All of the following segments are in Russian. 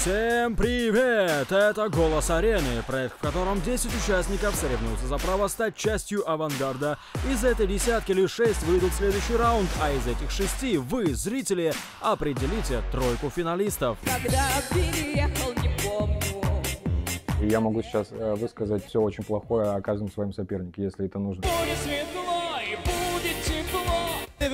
Всем привет! Это «Голос Арены», проект, в котором 10 участников соревнуются за право стать частью «Авангарда». Из этой десятки лишь 6 выйдут в следующий раунд, а из этих 6 вы, зрители, определите тройку финалистов. Когда переехал, не помню. Я могу сейчас высказать все очень плохое о каждом своем сопернике, если это нужно. Будет светло и будет тепло.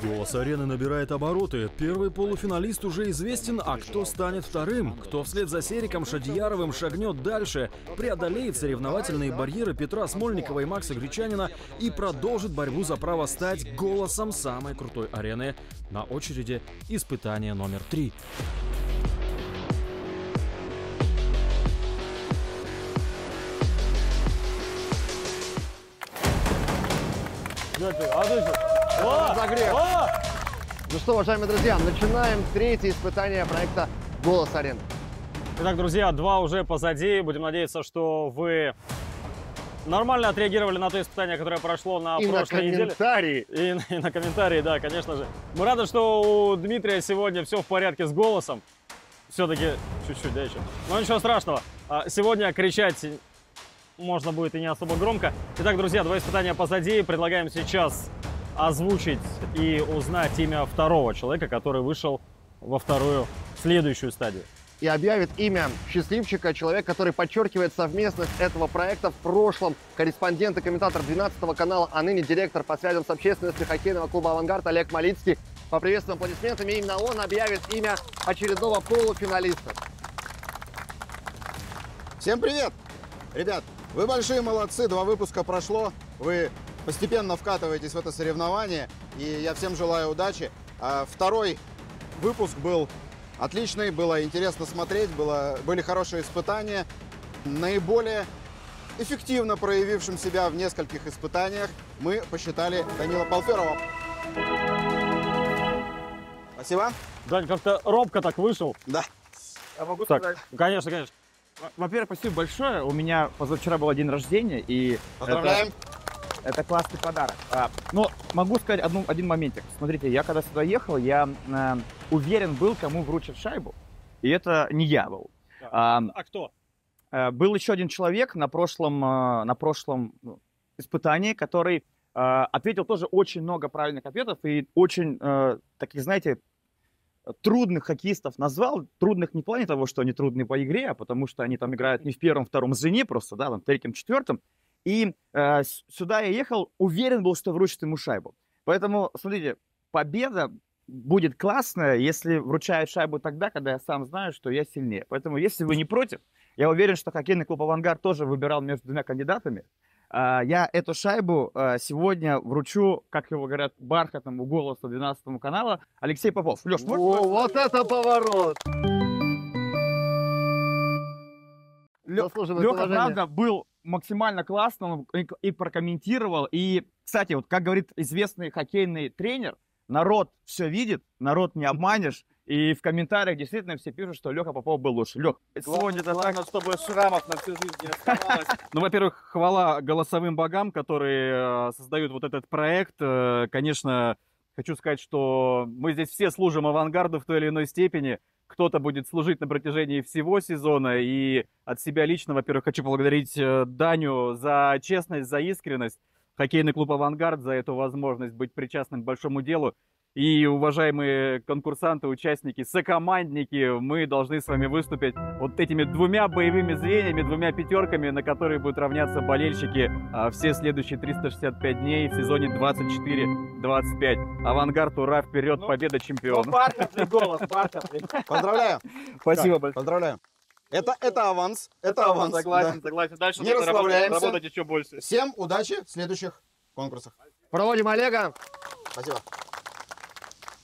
«Голос Арены» набирает обороты. Первый полуфиналист уже известен, а кто станет вторым? Кто вслед за Сериком Шадияровым шагнет дальше, преодолеет соревновательные барьеры Петра Смольникова и Макса Гречанина и продолжит борьбу за право стать голосом самой крутой арены? На очереди испытание номер 3. Ну что, уважаемые друзья, начинаем третье испытание проекта «Голос Арены». Итак, друзья, два уже позади. Будем надеяться, что вы нормально отреагировали на то испытание, которое прошло на прошлой неделе. И на комментарии, да, конечно же. Мы рады, что у Дмитрия сегодня все в порядке с голосом. Все-таки чуть-чуть, да, еще. Но ничего страшного. Сегодня кричать можно будет и не особо громко. Итак, друзья, два испытания позади. Предлагаем сейчас озвучить и узнать имя второго человека, который вышел во вторую, следующую стадию. И объявит имя счастливчика, человек, который подчеркивает совместность этого проекта в прошлом. Корреспондент и комментатор 12 канала, а ныне директор по связям с общественностью хоккейного клуба «Авангард» Олег Малицкий. Поприветствуем аплодисментами. Именно он объявит имя очередного полуфиналиста. Всем привет! Ребят, вы большие молодцы, два выпуска прошло, вы постепенно вкатываетесь в это соревнование, и я всем желаю удачи. Второй выпуск был отличный, было интересно смотреть, были хорошие испытания. Наиболее эффективно проявившим себя в нескольких испытаниях мы посчитали Данила Полферова. Спасибо. Дань, как-то робко так вышел. Да. Я могу сказать. Конечно, конечно. Во-первых, спасибо большое. У меня позавчера был день рождения, и... Поздравляем. Это классный подарок. Но могу сказать один моментик. Смотрите, я когда сюда ехал, я уверен был, кому вручат шайбу. И это не я был. А кто? Был еще один человек на прошлом испытании, который ответил тоже очень много правильных ответов и очень таких, знаете, трудных хоккеистов назвал. Трудных не в плане того, что они трудные по игре, а потому что они там играют не в первом-втором звене просто, да, там в третьем-четвертом. И сюда я ехал, уверен был, что вручат ему шайбу. Поэтому, смотрите, победа будет классная, если вручают шайбу тогда, когда я сам знаю, что я сильнее. Поэтому, если вы не против, я уверен, что хоккейный клуб «Авангард» тоже выбирал между двумя кандидатами. Я эту шайбу сегодня вручу, как его говорят, бархатному голосу 12 канала Алексей Попов. Леш, вот это поворот! Лёха, правда, был максимально классно и прокомментировал. И, кстати, вот как говорит известный хоккейный тренер, народ все видит, народ не обманешь. И в комментариях действительно все пишут, что Лёха Попов был лучше. Лёх, сегодня так, чтобы шрамов на всю жизнь не оставалось. Ну, во-первых, хвала голосовым богам, которые создают вот этот проект. Конечно, хочу сказать, что мы здесь все служим «Авангарду» в той или иной степени. Кто-то будет служить на протяжении всего сезона. И от себя лично, во-первых, хочу поблагодарить Даню за честность, за искренность. Хоккейный клуб «Авангард» за эту возможность быть причастным к большому делу. И, уважаемые конкурсанты, участники, сокомандники, мы должны с вами выступить вот этими двумя боевыми звеньями, двумя пятерками, на которые будут равняться болельщики все следующие 365 дней в сезоне 24-25. «Авангард», ура, вперед, победа чемпиона. Ну, бархатный голос, бархатный. Поздравляю. Спасибо большое. Поздравляю. Это аванс. Это аванс. Согласен, да. Согласен. Дальше не расслабляемся. Работать еще больше. Всем удачи в следующих конкурсах. Проводим Олега. Спасибо.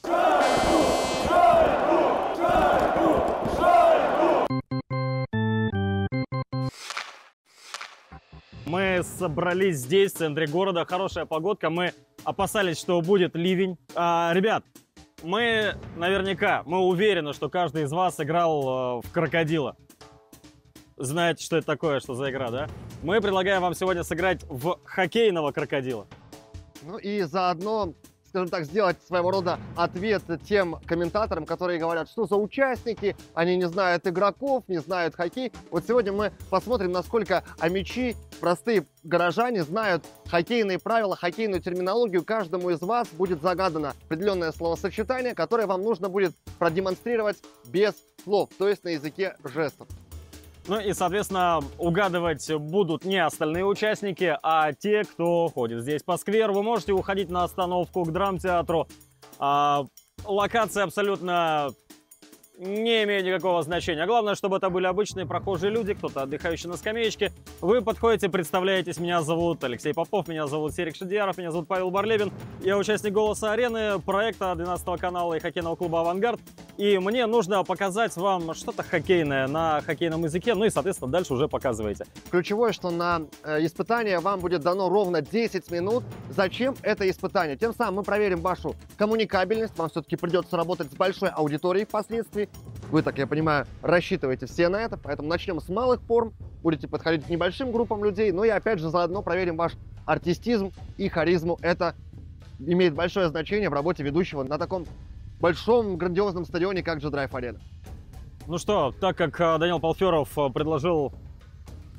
Шайбу! Шайбу! Шайбу! Шайбу! Мы собрались здесь, в центре города. Хорошая погодка. Мы опасались, что будет ливень. Ребят, мы уверены, что каждый из вас играл в крокодила. Знаете, что это такое, что за игра, да? Мы предлагаем вам сегодня сыграть в хоккейного крокодила. Ну и заодно скажем так, сделать своего рода ответ тем комментаторам, которые говорят, что за участники, они не знают игроков, не знают хоккей. Вот сегодня мы посмотрим, насколько амичи, простые горожане, знают хоккейные правила, хоккейную терминологию. Каждому из вас будет загадано определенное словосочетание, которое вам нужно будет продемонстрировать без слов, то есть на языке жестов. Ну и, соответственно, угадывать будут не остальные участники, а те, кто ходит здесь по скверу. Вы можете уходить на остановку к драмтеатру. Локация абсолютно не имеет никакого значения. Главное, чтобы это были обычные прохожие люди, кто-то отдыхающий на скамеечке. Вы подходите, представляетесь. Меня зовут Алексей Попов, меня зовут Серик Шадияров, меня зовут Павел Барлевин. Я участник «Голоса Арены», проекта 12 канала и хоккейного клуба «Авангард». И мне нужно показать вам что-то хоккейное на хоккейном языке, ну и, соответственно, дальше уже показываете. Ключевое, что на испытание вам будет дано ровно 10 минут. Зачем это испытание? Тем самым мы проверим вашу коммуникабельность. Вам все-таки придется работать с большой аудиторией впоследствии. Вы, так я понимаю, рассчитываете все на это, поэтому начнем с малых форм. Будете подходить к небольшим группам людей, ну и, опять же, заодно проверим ваш артистизм и харизму. Это имеет большое значение в работе ведущего на таком большом грандиозном стадионе, как G-Drive Arena. Ну что, так как Данила Полферов предложил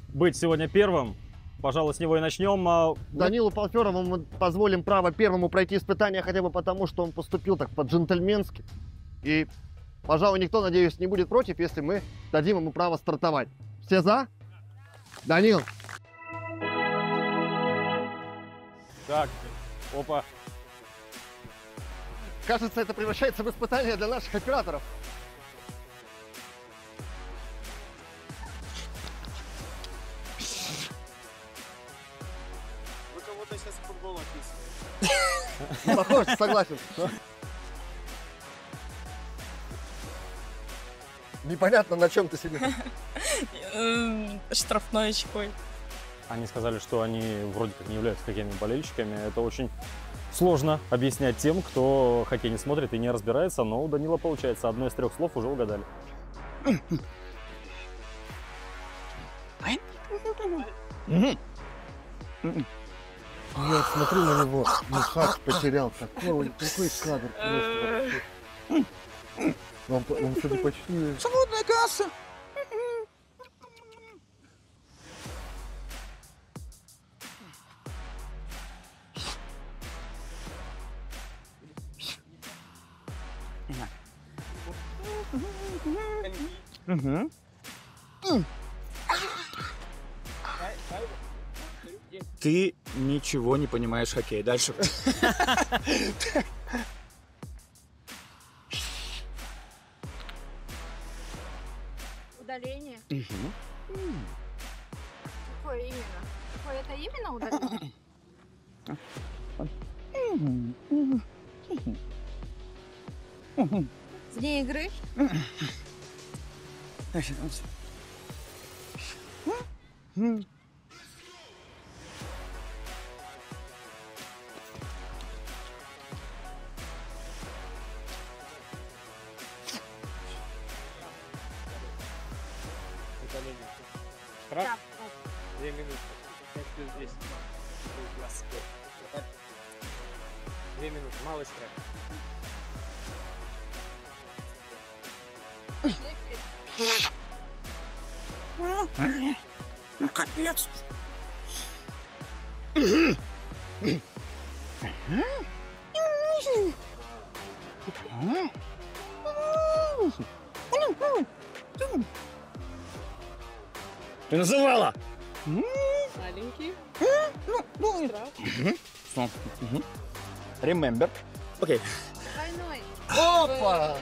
быть сегодня первым, пожалуй, с него и начнем. Данилу Полферову мы позволим право первому пройти испытание, хотя бы потому, что он поступил так по-джентльменски. И, пожалуй, никто, надеюсь, не будет против, если мы дадим ему право стартовать. Все за? Данил. Так, опа. Кажется, это превращается в испытание для наших операторов. Вы кого-то сейчас в футбол описываете. Похоже, согласен. Непонятно, на чем ты сидишь. Штрафной очкой. Они сказали, что они вроде как не являются какими-то болельщиками. Это очень сложно объяснять тем, кто хоккей не смотрит и не разбирается, но у Данила получается. Одно из трех слов уже угадали. Я смотрю на него, Михак потерял такой кадр просто. Он что-то почти... Свободная касса! Угу. Ты ничего не понимаешь хоккей. Дальше. Удаление. Угу. Какое именно? Какое это именно удаление? С дней игры? Штраф? 2 минуты. 5 + 10. 25. 2 минуты. Малый штраф. Ну, капец. Ты называла? Маленький. Штраф. Remember. Окей. Двойной. Опа!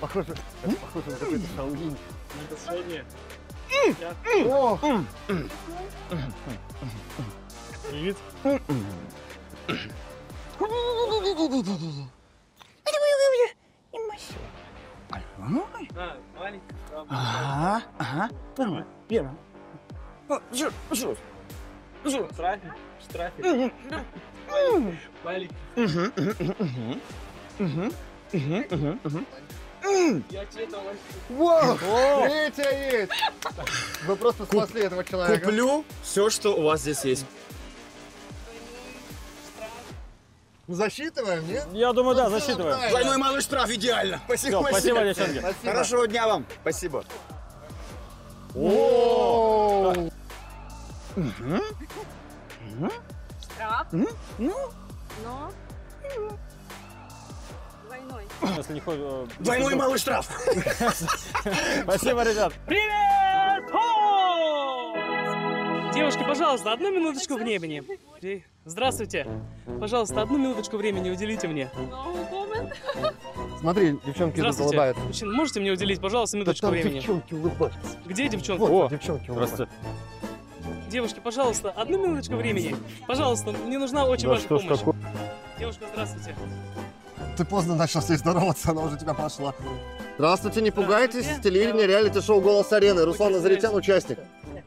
Похоже, на какой-то шаулинь. На последнее. Привет. Ага. Первый. Штрафик. Маленький. Вау! Третья есть! Вы просто спасли этого человека. Куплю все, что у вас здесь есть. Засчитываем, нет? Я думаю, да, засчитываем. Двойной малый штраф, идеально. Спасибо, спасибо, девчонки. Хорошего дня вам. Спасибо. О! Штраф. Но. Двойной. Если не ходит, двойной малый штраф. Спасибо, ребят. Привет! Девушки, пожалуйста, одну минуточку времени. Здравствуйте. Пожалуйста, одну минуточку времени уделите мне. Смотри, девчонки улыбаются. Можете мне уделить, пожалуйста, минуточку времени? Девчонки улыбаются. Где девчонки? О, девчонки улыбаются. Девушки, пожалуйста, одну минуточку времени. Пожалуйста, мне нужна очень ваша помощь. Девушка, здравствуйте. Ты поздно начал с ней здороваться, она уже тебя прошла. Здравствуйте, не пугайтесь, телевидение, реалити-шоу «Голос Арены». Руслан Азаритян, участник.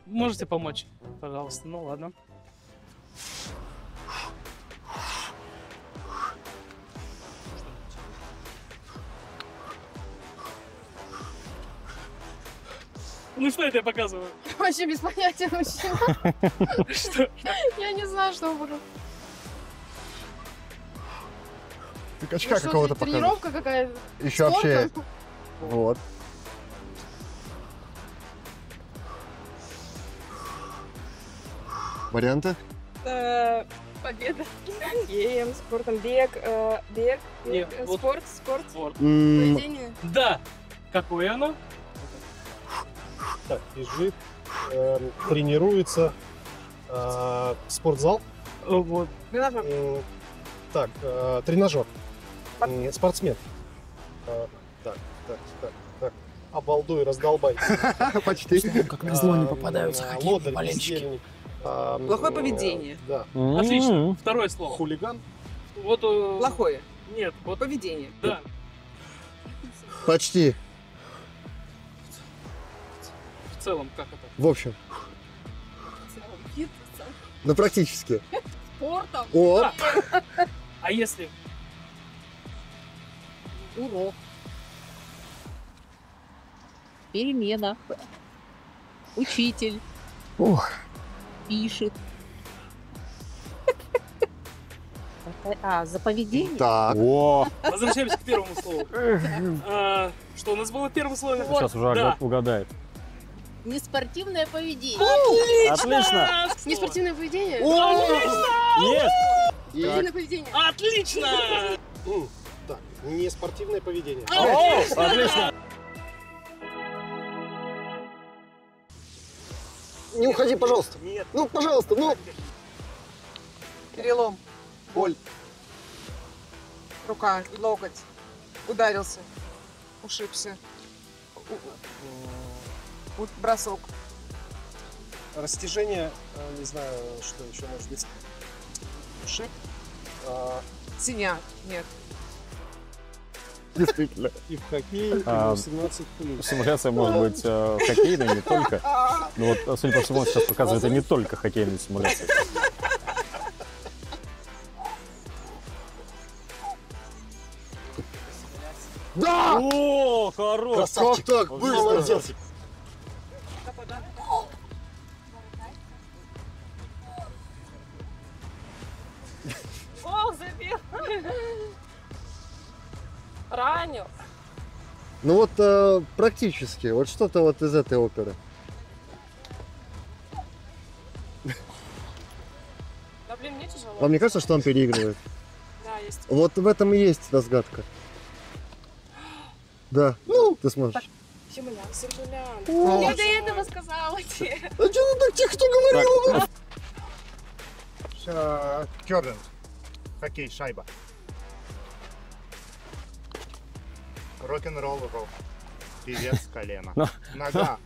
Можете помочь? Пожалуйста, ну ладно. Ну что это я показываю? Вообще без понятия мужчина. Что? Я не знаю, что буду. Ты качка какого-то показываешь. Тренировка какая-то. Еще вообще. Вот. Варианты? Победа. Геем, спортом, бег. Спорт. Поведение. Да. Какое оно? Так, бежит, тренируется, спортзал. Вот. Тренажер. Так, тренажер. Спортсмен. Так. Обалдуй, раздолбай. Почти. Как на зло не попадаются хоккейные болельщики. Плохое поведение. Да. Отлично. Второе слово. Хулиган. Вот. Плохое. Нет. Вот поведение. Да. Почти. В целом, как это? В общем. Ну, практически. Спортом? О! Да. А если? Урок. Перемена. Учитель. Ох. Пишет. А, за поведение? Так. О. Возвращаемся к первому слову. Что у нас было в первом слове? Сейчас уже угадает. Неспортивное поведение. Отлично! Отлично. Неспортивное поведение? Отлично! Нет! Поведение. Отлично! Так, неспортивное поведение. Отлично! Не уходи, пожалуйста. Нет. Ну, пожалуйста, ну. Перелом. Боль. Рука, локоть. Ударился. Ушибся. Бросок. Растяжение, не знаю, что еще может быть. Шип. Синяк, нет. Действительно. И в хоккее, и в 17 плюс. Симуляция может быть хоккейной, не только. Но вот, судя по всему, сейчас показывает, это не только хоккейная симуляция. Да! О, хорош! Как так? Быстро! Ранил. Ну вот практически, вот что-то вот из этой оперы. Да блин, мне тяжело. Вам не кажется, что он переигрывает? Да, есть. Вот в этом и есть разгадка. Да, ну, ты сможешь. Симулян. Я до этого сказала тебе. А что ты так тихо говорила? Кёрдинг. Хоккей, шайба. Рок-н-ролл, певец, колено. Нога.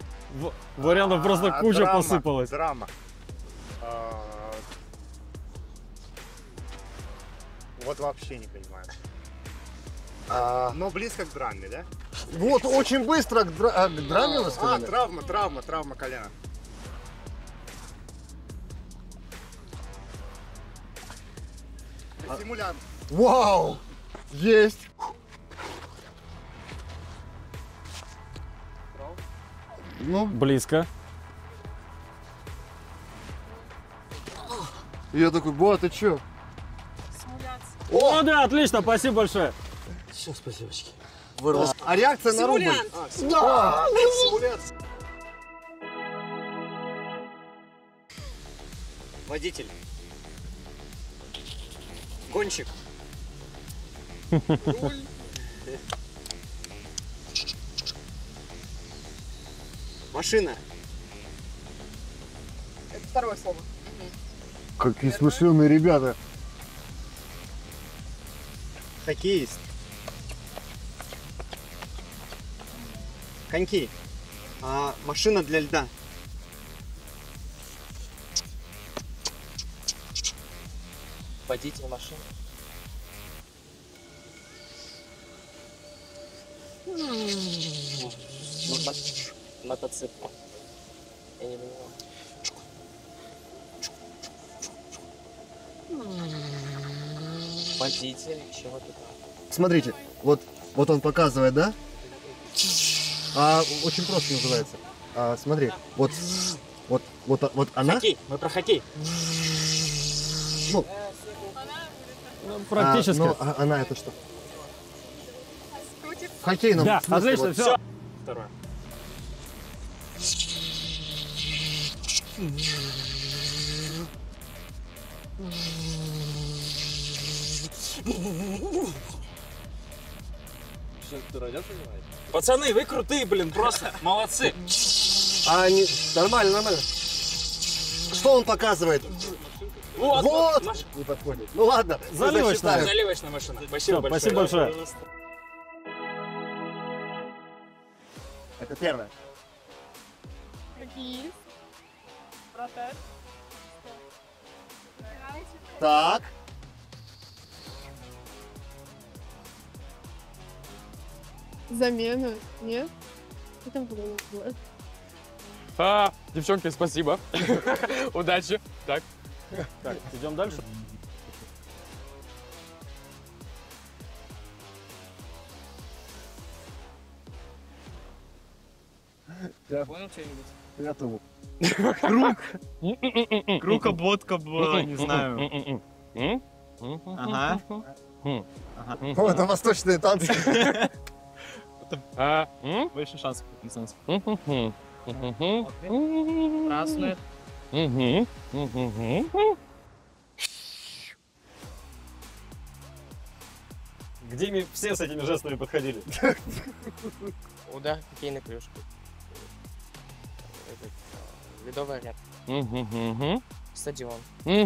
Вариантов просто куча посыпалась. Драма. Вот вообще не понимаю. Но близко к драме, да? Вот очень быстро к драме вы сказали. Травма колена. Симулянт. Вау! Есть! Ну, близко. Я такой, Ба, ты чё? Смуляться. О, да, отлично, спасибо большое. Все, спасибочки. Вырвался. А реакция Симулянт. На рубль? Да. Симуляция. Водитель. Гонщик. Руль. Машина. Это второе слово. Какие смышленые ребята. Хоккеист. Коньки. А, машина для льда. Водитель машины. Мотоцикл. Я не понимаю. Водитель чего-то там. Смотрите, вот он показывает, да? А, очень просто называется. А, смотри, вот она. Хоккей. Мы про хоккей. Ну, практически. Но она это что? Хоккей нам. Да, отлично, вот. Все. Второе. Пацаны, вы крутые, блин, просто молодцы. А они... Нормально, нормально. Что он показывает? Вот! Не подходит. Ну ладно, заливочная. Заливочная машина. Спасибо большое. Спасибо большое. Это первое. Так. Замена? Нет? Это было. А, девчонки, спасибо. Удачи. Так. Так, идем дальше. Я понял что-нибудь? Готов. Круг. Круг, обводка, не знаю. Ага. Вот это восточные танцы. Больше шансов, лицензии. Красные. К Диме все с этими жестами подходили. Удар хоккейной клюшки. Ледовый ряд. Стадион. Я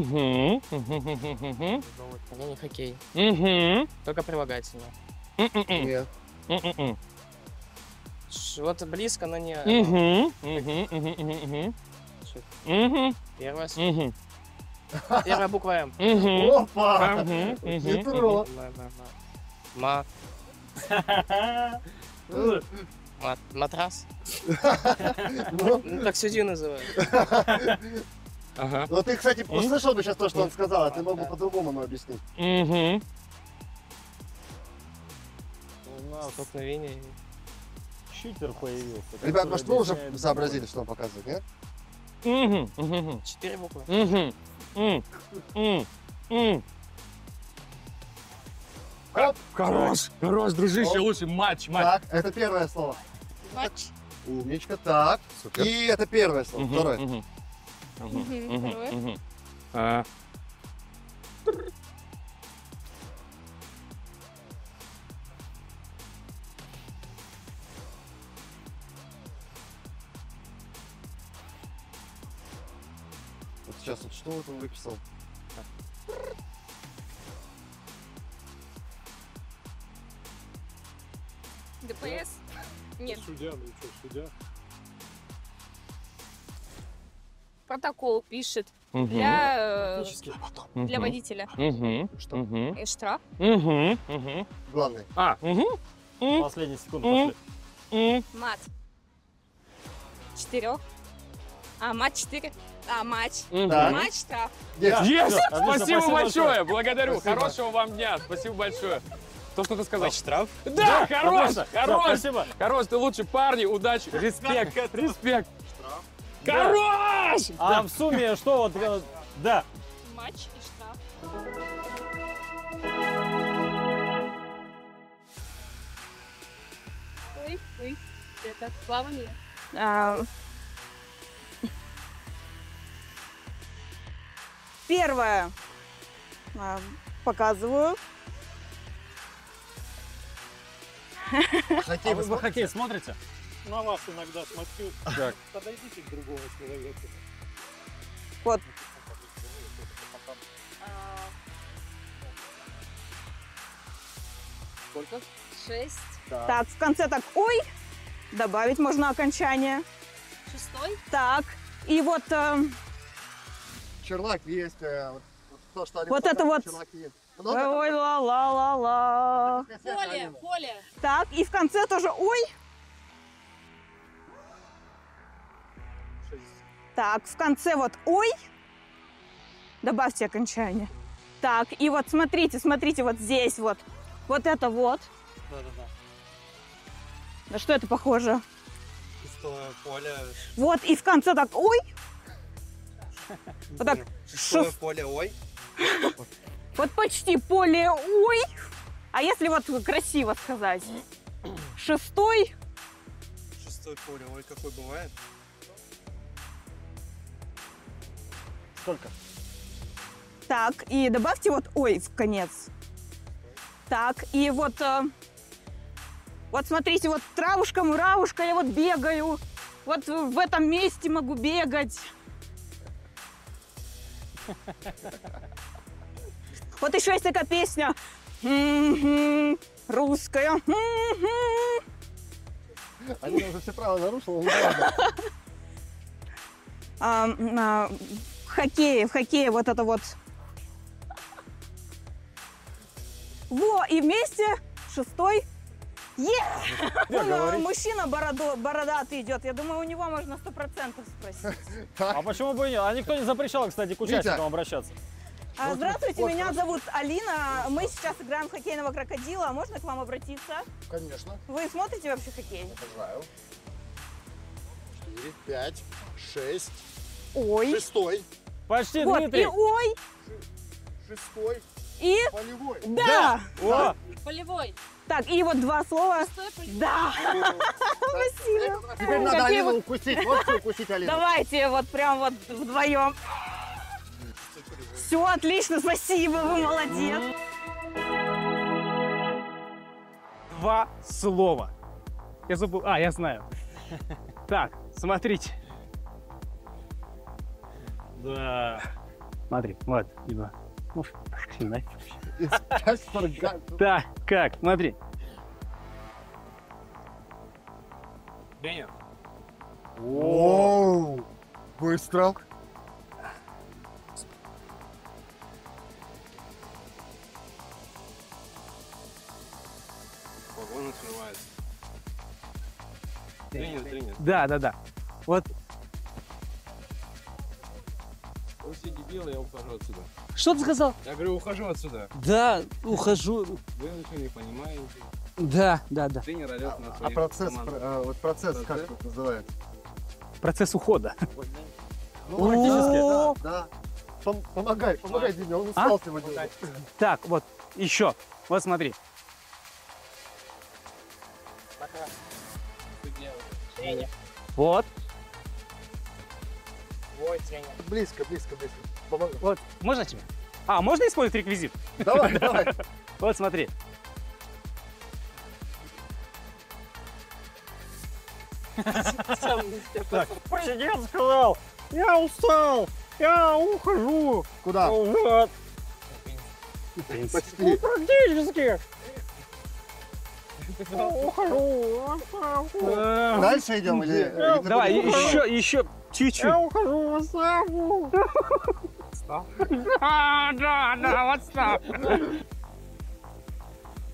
не хоккей. Только прилагательно. Нет. Вот близко, но не... Первая слово. Первая буква М. Опа! Хитро! Ма. Матрас? Так судью называют. Ну ты, кстати, услышал бы сейчас то, что он сказал, а ты мог бы по-другому объяснить. Столкновение. Читер появился. Ребят, может вы уже сообразили, что он показывает, нет? 4 буквы. Хорош, хорош, дружище, лучше матч. Так, это первое слово. Матч. Умничка, так. И это первое слово, второе. Второе. Сейчас вот что вот он выписал. ДПС? Нет. Судья, ну что, судья? Протокол пишет для водителя. И штраф. Главный. А. Последние секунды пошли. Мат. 4. А, мат 4. А, матч. Да. Матч, штраф. Yes. Yes. Спасибо большое. Благодарю. Спасибо. Хорошего вам дня. Спасибо большое. То, что ты сказал. Штраф? Да, да, хорош! Хорош! Штраф, спасибо. Хорош, ты лучший, парни, удачи, респект, респект. Штраф. Хорош! Да. А да. В сумме что вот... Матч, да. Матч и штраф. Ой, это плавание. Первое. Показываю. Хоккей, а вы хоккей смотрите? На вас иногда смотрю. Так. Подойдите к другому человеку. Вот. Сколько? 6. Так. Так, в конце так, ой, добавить можно окончание. 6. Так, и вот... Черлак есть. Вот, то, вот это вот. Ой, ла-ла-ла-ла. Поле, поле. Так, и в конце тоже, ой. 6. Так, в конце вот, ой. Добавьте окончание. Так, и вот смотрите, смотрите, вот здесь вот. Вот это вот. Да-да-да. На что это похоже? Пустое поле. Вот, и в конце так, ой. Вот так. Шестое поле, ой. Вот почти поле, ой. А если вот красиво сказать? Шестой. Шестое поле, ой, какой бывает? Сколько? Так, и добавьте вот ой в конец. Так, и вот... Вот смотрите, вот травушка, муравушка, я вот бегаю. Вот в этом месте могу бегать. Вот еще есть такая песня. Русская. Они уже все правила нарушили. В хоккее вот это вот. Во, и вместе шестой. Yes! Мужчина бородатый идет. Я думаю, у него можно 100% спросить. А почему бы и нет? А никто не запрещал, кстати, к участникам обращаться. Здравствуйте, меня зовут Алина. Мы сейчас играем в хоккейного крокодила. Можно к вам обратиться? Конечно. Вы смотрите вообще хоккей? Обожаю. 4, 5, 6. Ой. 6. Почти, вот, Дмитрий. И ой. 6. И... Полевой. Да. Да. Полевой. Так, и вот два слова. Стой, да. Спасибо. Теперь надо Алину укусить. Можете укусить Алину? Давайте вот прям вот вдвоем. Все, отлично, спасибо, вы молодец. Два слова. Я забыл. А, я знаю. Так, смотрите. Да. Смотри, вот, либо. Ну, так, как, смотри. Бенер. Оу, быстро. Вагон открывается. Тренер, тренер. Да, да, да. Вот. Вы все дебилы, я ухожу отсюда. Что ты сказал? Я говорю, ухожу отсюда. Да, ухожу. Вы ничего не понимаете. Да, да, да. Тренер орёт на свою команду. Вот процесс, как это называется? Процесс ухода. Ну, практически. Да. Помогай, помогай, Диме, он устал сегодня. Так, вот, еще. Вот смотри. Тренер. Вот. Ой, тренер. Близко, близко, близко. Помогу. Вот, можно тебе? А, можно использовать реквизит? Давай, давай. Вот, смотри. Президент сказал, я устал, я ухожу. Куда? Вот. Ну, практически. Ухожу. Дальше идем или... Давай, еще, еще. Чуть-чуть. Я ухожу в отставку. Да, да, да, в отставку.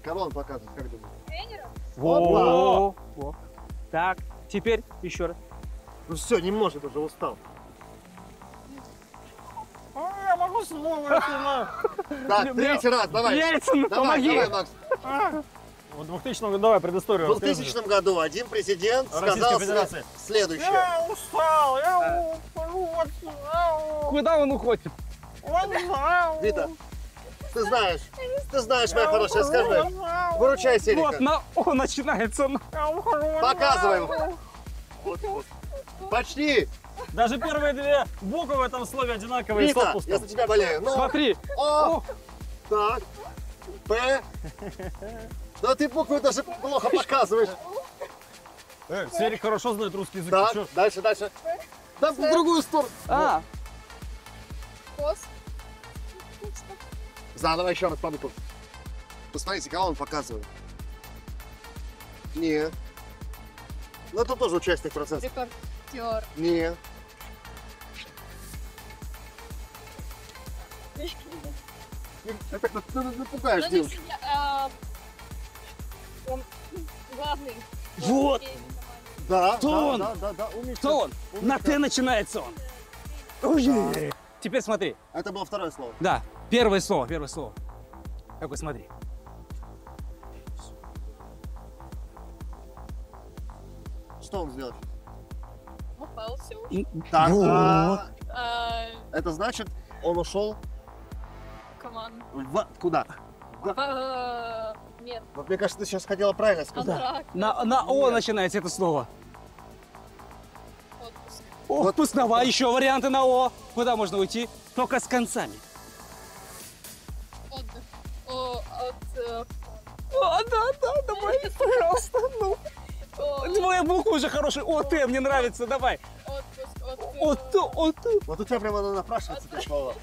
Кого он показывает, как думаешь? Тренера. Во, во. Так, теперь еще раз. Ну все, не может, уже устал. Я могу снова. Да, третий раз, давай. Давай, помоги. Давай, Макс. В 2000 году, давай предысторию. В 2000 году один президент сказал следующее. Я устал, я устал. Куда он уходит? Вита, ты знаешь, моя хорошая, скажи. Выручай Серика. Вот, он начинается. Показываем. Почти. Даже первые две буквы в этом слове одинаковые. Вита, я за тебя болею. Смотри. О. Так. П. Да ты буквы даже плохо показываешь. Серик хорошо знает русский язык. Да, дальше, дальше. Да, в другую сторону. А. Кос. Заново еще раз по буквам. Посмотрите, кого он показывает. Не. Ну, это тоже участник процесса. Репортер. Не. Это ты напугаешь девушку. Он главный. Вот. Да, кто да, он? Да, да, да. Кто он? Умница. На Т начинается он. Да. Теперь смотри. Это было второе слово. Да. Первое слово, первое слово. Какой, смотри. Что он сделал? Упал, все. Так, вот. Это значит, он ушел. Команда. Куда? Нет. Вот мне кажется, ты сейчас хотела правильно сказать. Да. На О начинается это слово. Отпуск. Отпуск, давай еще варианты на О. Куда можно уйти? Только с концами. Отдых. О, да, давай, пожалуйста. Ну. Твоя буква уже хорошая. О, Т, мне нравится, давай. Отпуск. От. Вот у тебя прямо она напрашивается, ты слово.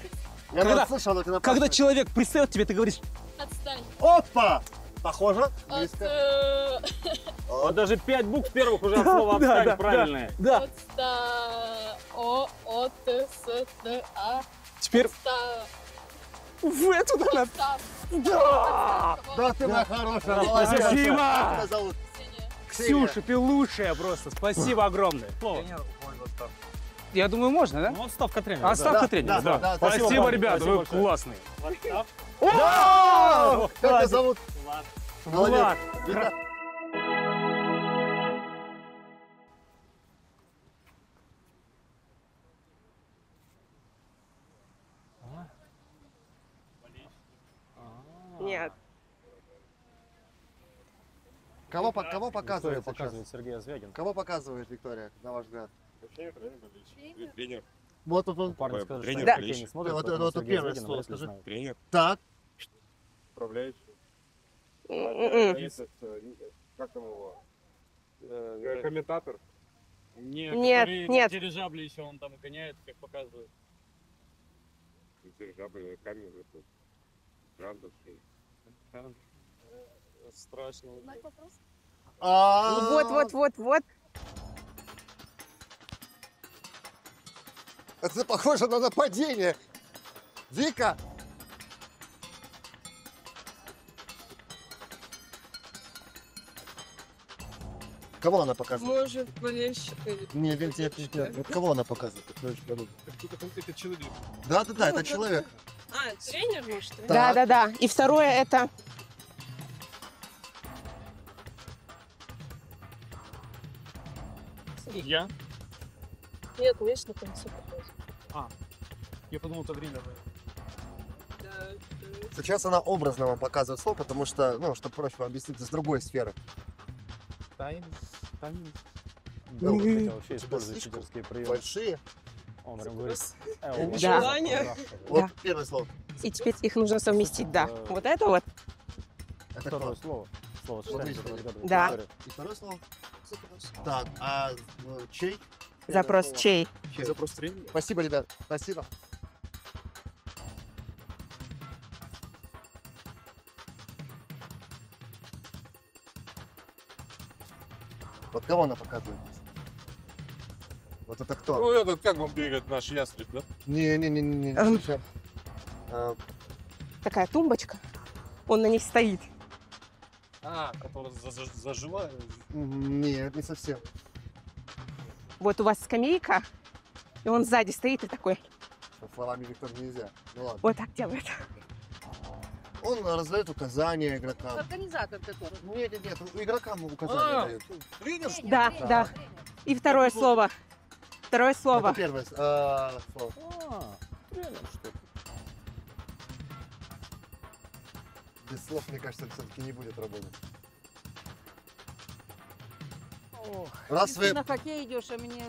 Я слышал, когда человек пристает тебе, ты говоришь... Отстань. Опа! Похоже. Вот даже 5 букв первых уже от слова «отстань» правильные. Да. О, О, Т, С, Т, А. Теперь... В эту надо. Да! Да, ты моя хорошая. Спасибо! Ксюша, ты лучшая просто. Спасибо огромное. Я думаю, можно, да? Ну, отставка тренера. Отставка тренера, да. Спасибо, ребята, вы классные. Как тебя зовут? Влад. Нет. Кого показывает Сергей Звягин? Кого показывает Виктория, на ваш взгляд? Тренер. Вот он. Парни скажут, тренер, да. Смотри, вот это первое слово, скажи. Тренер. Так. Управляющий. Как там его? Комментатор. Нет. Дирижабли еще он там гоняет, как показывают. Дирижабли, камеры тут. Грандовский. Страшно. Вот. Это похоже на нападение. Вика! Кого она показывает? Может, болельщика. Нет. Вот кого она показывает? Это человек. Да, это человек. А, тренер, может? Да. И второе это... Я? Нет, видишь, на конце показывает. А, я подумал, это время. Сейчас она образно вам показывает слово, потому что, ну, чтобы проще объяснить, из другой сферы. Тайм. Да, вообще используют читерские приемы. Большие. Он говорит. Да. Вот первое слово. И теперь их нужно совместить, да. Вот это вот. Это второе слово. Да. И второе слово. Так, а чей? Запрос чей? Запрос тренера. Спасибо, ребят. Спасибо. Вот кого она показывает? Вот это кто? Ну, этот, как вам бегает наш ястреб, да? Не. Такая тумбочка. Он на ней стоит. А, которая зажила? Нет, не совсем. Вот у вас скамейка, и он сзади стоит и такой. Словами Виктор нельзя. Ну, ладно. Вот так делает. Он раздает указания игрокам. Организатор который? Нет, игрокам указания дают. Тренер? Да. И второе слово. Второе слово. Первое слово. Тренер что-то. Без слов, мне кажется, все-таки не будет работать. Раз ты на хоккей идешь, а мне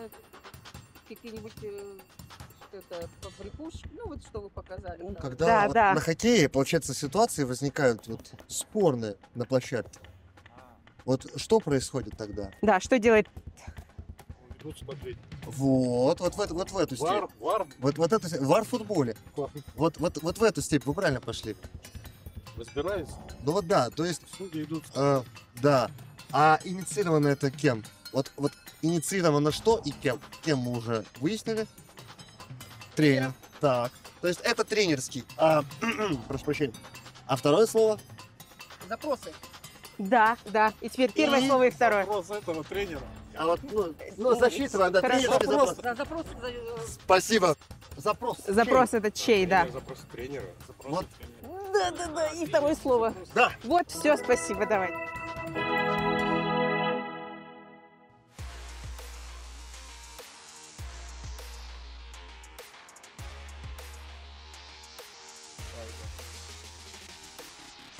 какие-нибудь что-то поприкушки, ну вот что вы показали. Ну, когда на хоккее, получается, ситуации возникают вот спорные на площадке. Вот что происходит тогда? Да, что делает? Вот в эту степь. Вар в футболе. Вот в эту степь вы правильно пошли. Разбираюсь. Ну вот да, то есть... Судьи идут. Да. А инициировано это кем? Вот инициировано что и кем? Кем мы уже выяснили? Тренер. Так. То есть это тренерский. Прошу прощения. А второе слово? Запросы. Да. И теперь первое слово и второе. Запрос этого тренера. А вот, ну засчитываем, да, тренерский запрос. Запрос. Спасибо. Запрос. Запрос это чей, да. Запрос тренера. Вот. Да. И второе слово. Да. Вот, все, спасибо, давай.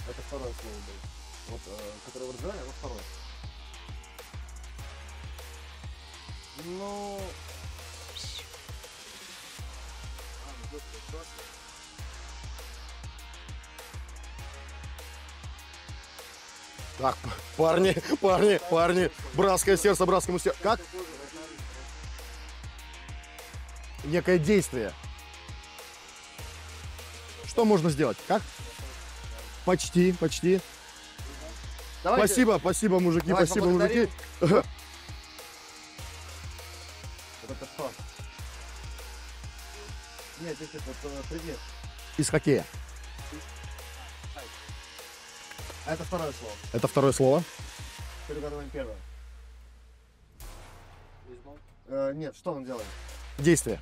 Это второе слово было. Вот, которое вы разбирали, вот второе. Ну... Так, парни, братское сердце. Как? Некое действие. Что можно сделать? Как? Почти. Давайте. Спасибо, мужики, давайте мужики. Это что? Нет, здесь это предмет. Из хоккея. Это второе слово. Перегадываем первое. Нет, что он делает? Действие.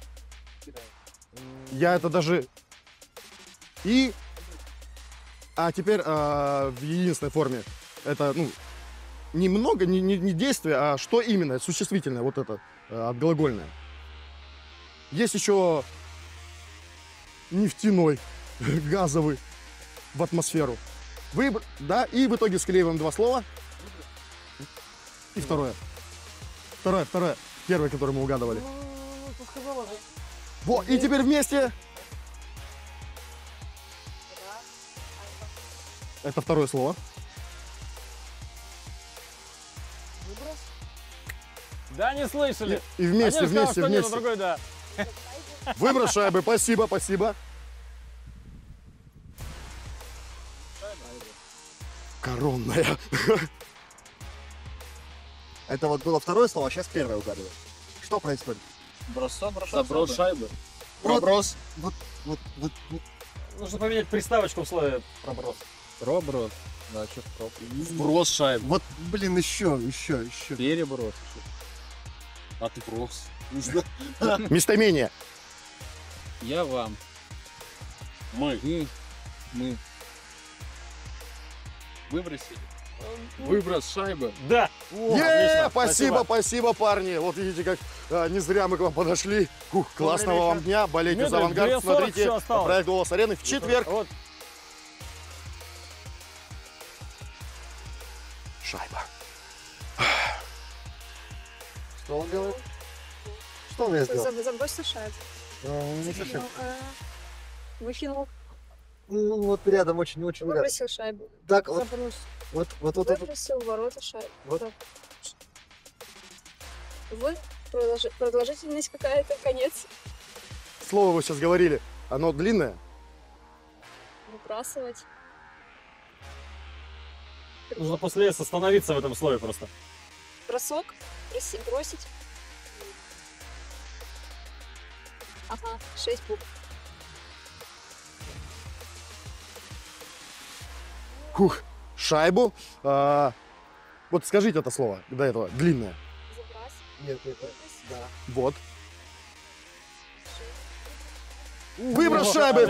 Я это даже... И... А теперь в единственной форме. Это, ну, немного, не действие, а что именно, существительное, вот это, отглагольное. Есть еще нефтяной, газовый, в атмосферу. Выбор, да, и в итоге склеиваем два слова. И второе. Второе. Первое, которое мы угадывали. Во, и теперь вместе... Это второе слово. Выброс? Да, не слышали. И вместе, один вместе, сказал, вместе. Другой, да. Выброс шайбы. Спасибо. Коронная. Это вот было второе слово, а сейчас первое угадываю. Что происходит? Бросок шайбы. Проброс. Вот. Нужно поменять приставочку в слове проброс. Проброс, значит, проб. Вброс шайбы. Вот, блин, еще. Переброс. Отброс. Местоимение. Я вам. Мы. Выбросили. Выброс шайбы. Да. Спасибо, парни. Вот видите, как не зря мы к вам подошли. Классного вам дня. Болейте за Авангард. Смотрите проект «Голос Арены» в четверг. Шайба. Что он делает? Что он сделал? Забросил шайбу. Не совсем. Выкинул. Ну вот рядом очень-очень. Выбросил шайбу. Так, вот. Выбросил ворота шайбу. Вот. Продолжительность какая-то, конец. Слово вы сейчас говорили. Оно длинное? Выбрасывать. Нужно после «с» остановиться в этом слове просто. Бросок, бросить. Ага, 6 букв. Шайбу. Вот скажите это слово до этого, длинное. Забрасывать. Нет. Да. Вот. Выброс шайбы.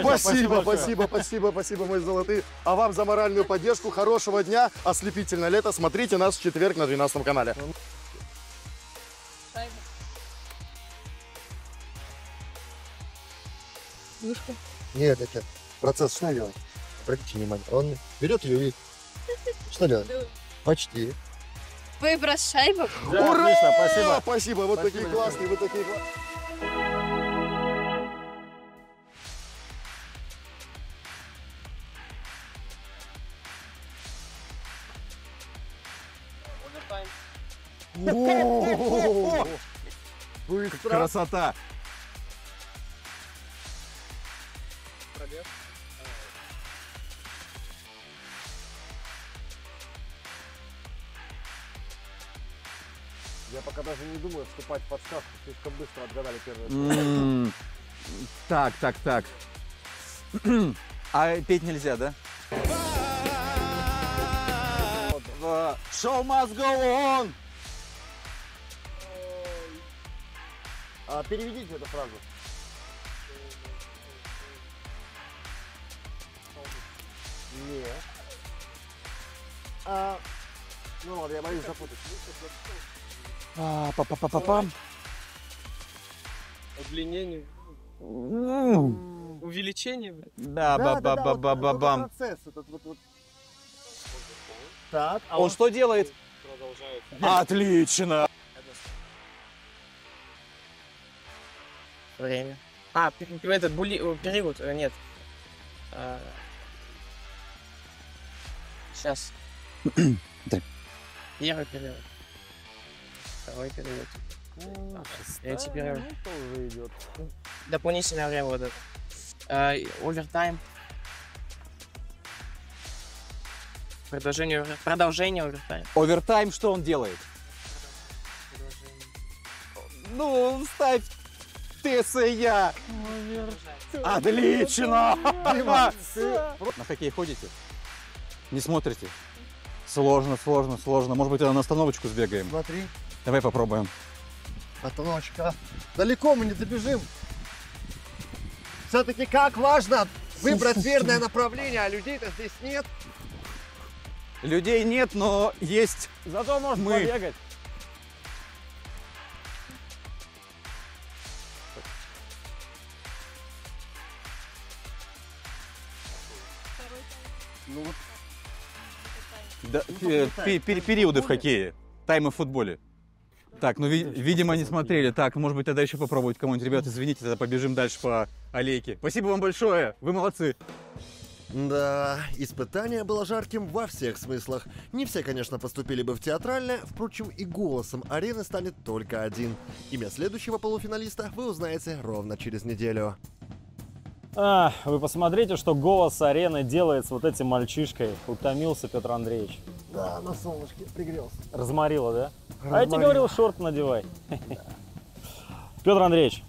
Спасибо, мои золотые. А вам за моральную поддержку. Хорошего дня. Ослепительное лето. Смотрите нас в четверг на 12 канале. Мышка? Нет, это процесс. Что делать? Обратите внимание. Он берет ее и... Что делать? Почти. Выброс шайбы. Да, ура! Отлично, спасибо. Спасибо. Вот спасибо, такие классные, вы такие классные. Красота! Пробег. Я пока даже не думаю вступать в подсказку, слишком быстро отгадали первое. Так. А петь нельзя, да? Show must go on! Переведите эту фразу. Нет. Ну ладно, я боюсь запутать. Па-па-па-па-пам. Удлинение. Увеличение. Да, ба-ба-ба-ба-ба-бам. Так, а он что делает? Продолжает. Отлично. Время. Этот период, нет. Сейчас. Да. Первый период. Второй период. Третий период. Дополнительное время вот это. Овертайм. Продолжение овертайм. Овертайм, что он делает? Ну, ставь. Ты с я. Отлично! На хоккей ходите? Не смотрите? Сложно. Может быть, на остановочку сбегаем? Смотри. Давай попробуем. Остановочка. Далеко мы не добежим. Все-таки как важно выбрать верное направление, а людей-то здесь нет. Людей нет, но есть. Зато можно побегать. Ну, вот. Да, периоды в хоккее, таймы в футболе. Так, ну, видимо, не смотрели. Так, может быть, тогда еще попробовать кому-нибудь. Ребята, извините, тогда побежим дальше по аллейке. Спасибо вам большое, вы молодцы. Да, испытание было жарким во всех смыслах. Не все, конечно, поступили бы в театральное, впрочем, и голосом арены станет только один. Имя следующего полуфиналиста вы узнаете ровно через неделю. Вы посмотрите, что голос арены делает с вот этим мальчишкой. Утомился Петр Андреевич. Да, на солнышке пригрелся. Разморило, да? Разморило. А я тебе говорил, шорт надевай. Да. Петр Андреевич,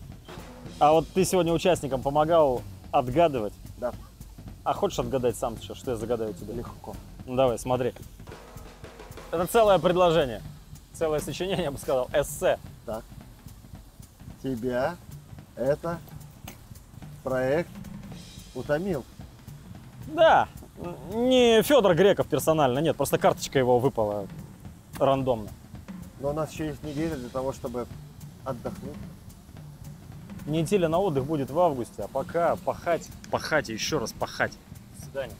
а вот ты сегодня участникам помогал отгадывать? Да. А хочешь отгадать сам сейчас, что я загадаю тебе? Легко. Ну давай, смотри. Это целое предложение. Целое сочинение, я бы сказал. Эссе. Так. Тебя это... проект утомил. Да, не Федор Греков персонально, нет, просто карточка его выпала рандомно. Но у нас еще есть неделя для того, чтобы отдохнуть. Неделя на отдых будет в августе, а пока пахать, еще раз пахать. До свидания.